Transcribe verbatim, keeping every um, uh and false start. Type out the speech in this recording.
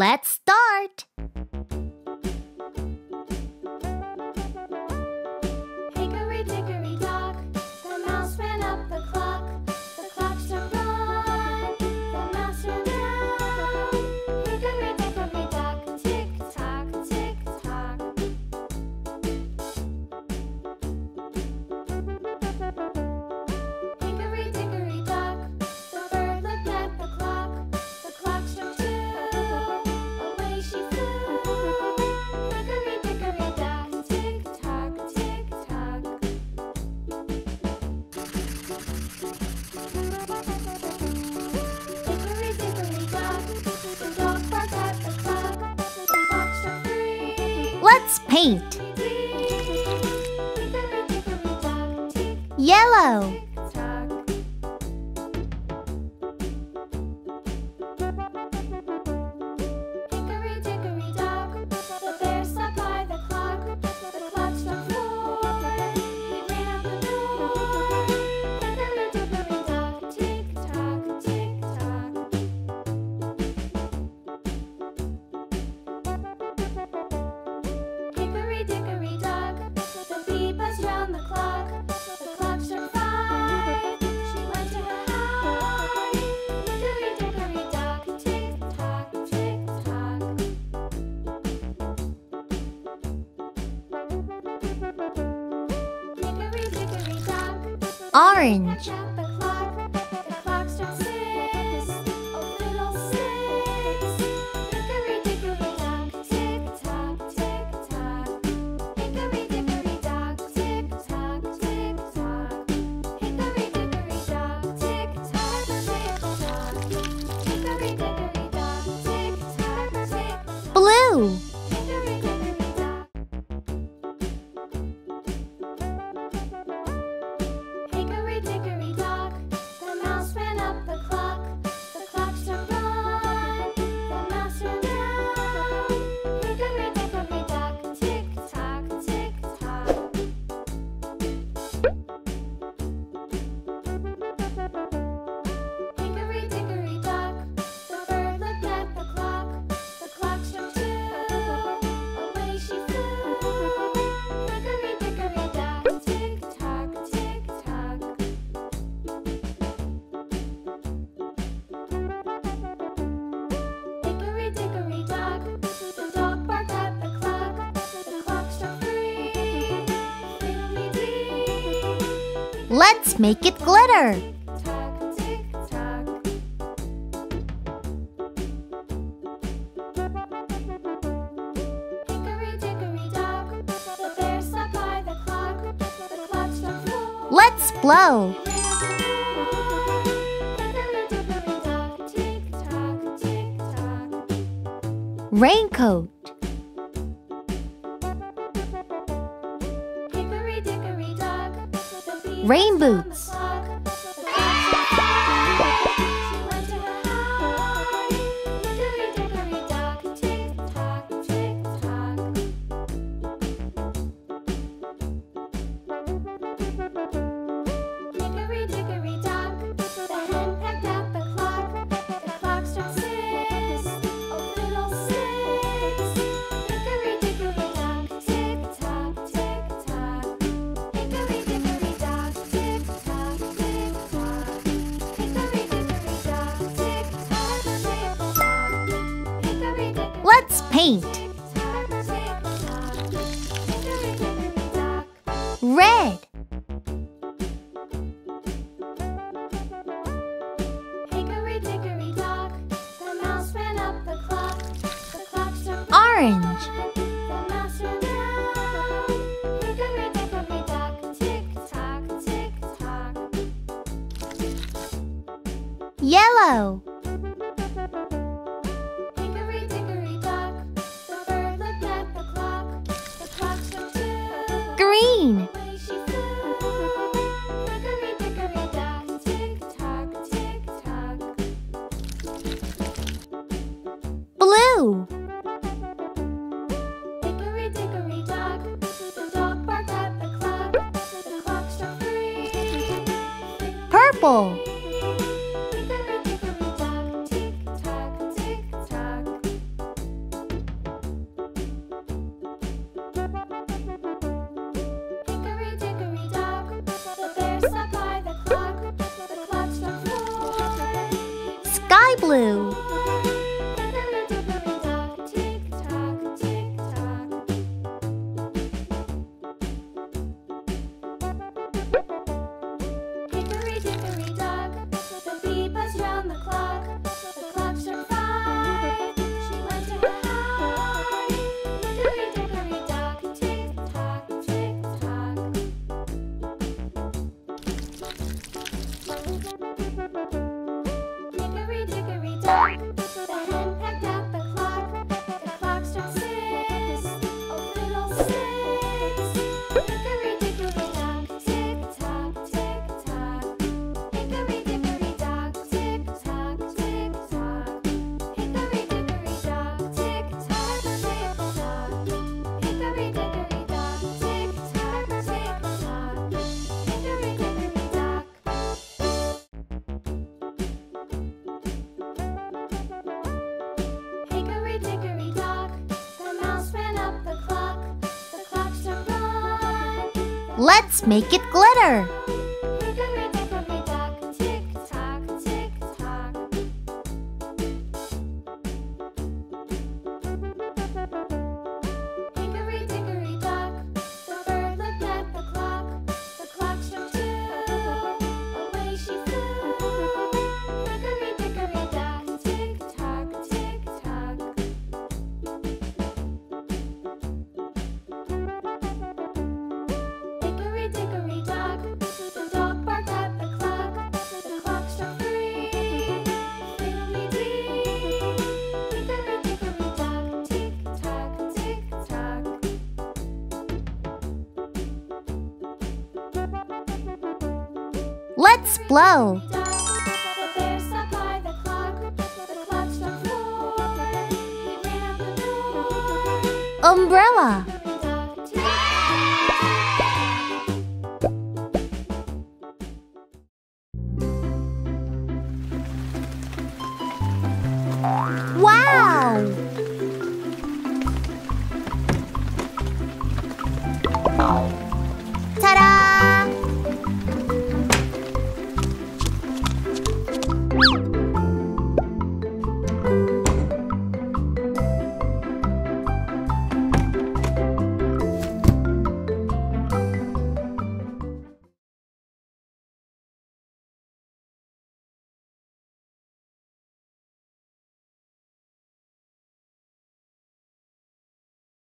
Let's start! Hickory dickory dock, the mouse ran up the clock. The clock turned round, the mouse turned round. Hickory dickory dock, tick tock, tick tock. Hickory dickory dock, the bird looked at the clock. The clock struck two, away she flew. Hickory dickory dock, tick tock, tick tock. Hickory dickory dock, the dog barked at the clock. The clock struck three. Let's paint Hickory dickory dock, tick yellow, tock. Hickory dickory dock, the bear stopped by the clock. The clock struck four, he ran out the door. Hickory dickory dock, tick tock, tick tock. Hickory dickory dock, the bee buzzed round the clock. The clock struck five, she went to her hive. Hickory dickory dock, tick tock, tick tock. Hickory dickory dock, orange, the clock, the clock struck six, oh fiddle six. Hickory dickory dock, tick tock, tick tock. Hickory dickory dock, tick tock, tick tock. Hickory dickory dock, tick tock, tick tock. Hickory dickory dock, tick tock, tick tock. blue, Hickory dickory dock. Hickory dickory dock, the mouse ran up the clock. The clock struck one, the mouse ran round. Hickory dickory dock, tick tock, tick tock. Hickory dickory dock, the bird looked at the clock. The clock struck two, away she flew. Hickory dickory dock, tick tock, tick tock. Hickory dickory dock, the dog barked at the clock. The clock struck three, fiddly dee. Let's make it glitter. Tock, tick tock. Hickory dickory dock, the bear stopped by the clock. The clock struck four. Let's blow Hickory dickory dock, tick tock, tick tock. raincoat, Hickory dickory dock, the bee Rain buzzed round the boots. clock. The clock struck five, she went to her hive. Hickory dickory dock, tick tock, tick tock. Hickory dickory dock, the hen pecked at the clock. The clock struck six, oh fiddle six. Hickory dickory dock, tick tock, tick tock. Hickory dickory dock, tick tock, tick tock. Hickory dickory dock, tick tock, tick tock. Hickory dickory Let's paint tick tock, tick tock. Hickory dickory dock. red, Hickory dickory dock, the mouse ran up the clock. The clock struck orange, one, the mouse ran round. Hickory dickory dock, tick tock, tick tock. yellow, Hickory dickory dock, the bird looked at the clock. The clock struck two, green, away she flew. Hickory dickory dock, tick tock, tick tock. blue, Hickory dickory dock, the dog barked at the clock. The clock struck three, purple, Hickory dickory dock, tick tock, tick tock. blue. Let's make it glitter! Hickory dickory dock, tick tock, tick tock. Hickory dickory dock, the bird looked at the clock. The clock struck two, away she flew. Hickory dickory dock, tick tock, tick tock. Let's blow! Umbrella! Wow! Oh.